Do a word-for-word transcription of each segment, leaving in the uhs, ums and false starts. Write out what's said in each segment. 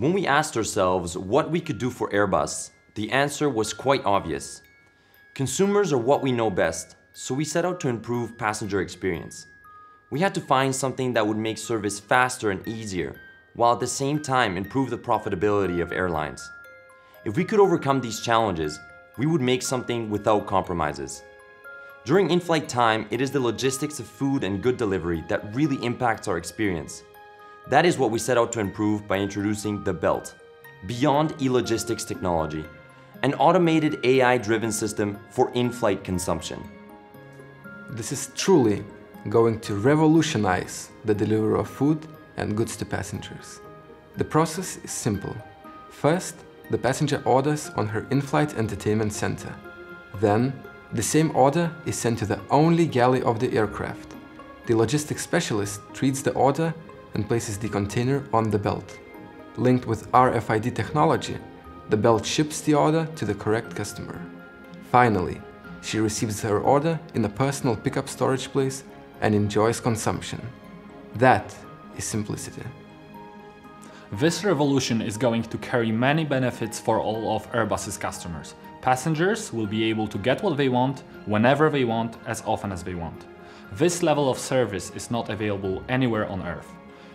When we asked ourselves what we could do for Airbus, the answer was quite obvious. Consumers are what we know best, so we set out to improve passenger experience. We had to find something that would make service faster and easier, while at the same time improve the profitability of airlines. If we could overcome these challenges, we would make something without compromises. During in-flight time, it is the logistics of food and good delivery that really impacts our experience. That is what we set out to improve by introducing the BELT, Beyond E-Logistics Technology, an automated A I-driven system for in-flight consumption. This is truly going to revolutionize the delivery of food and goods to passengers. The process is simple. First, the passenger orders on her in-flight entertainment center. Then, the same order is sent to the only galley of the aircraft. The logistics specialist treats the order and places the container on the belt. Linked with R F I D technology, the belt ships the order to the correct customer. Finally, she receives her order in a personal pickup storage place and enjoys consumption. That is simplicity. This revolution is going to carry many benefits for all of Airbus's customers. Passengers will be able to get what they want, whenever they want, as often as they want. This level of service is not available anywhere on Earth.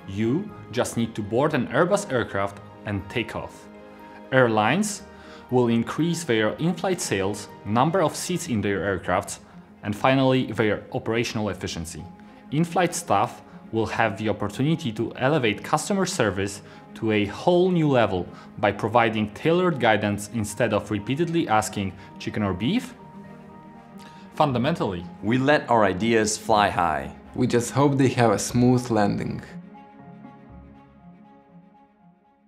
You just need to board an Airbus aircraft and take off. Airlines will increase their in-flight sales, number of seats in their aircrafts, and finally their operational efficiency. In-flight staff will have the opportunity to elevate customer service to a whole new level by providing tailored guidance instead of repeatedly asking chicken or beef. Fundamentally, we let our ideas fly high. We just hope they have a smooth landing.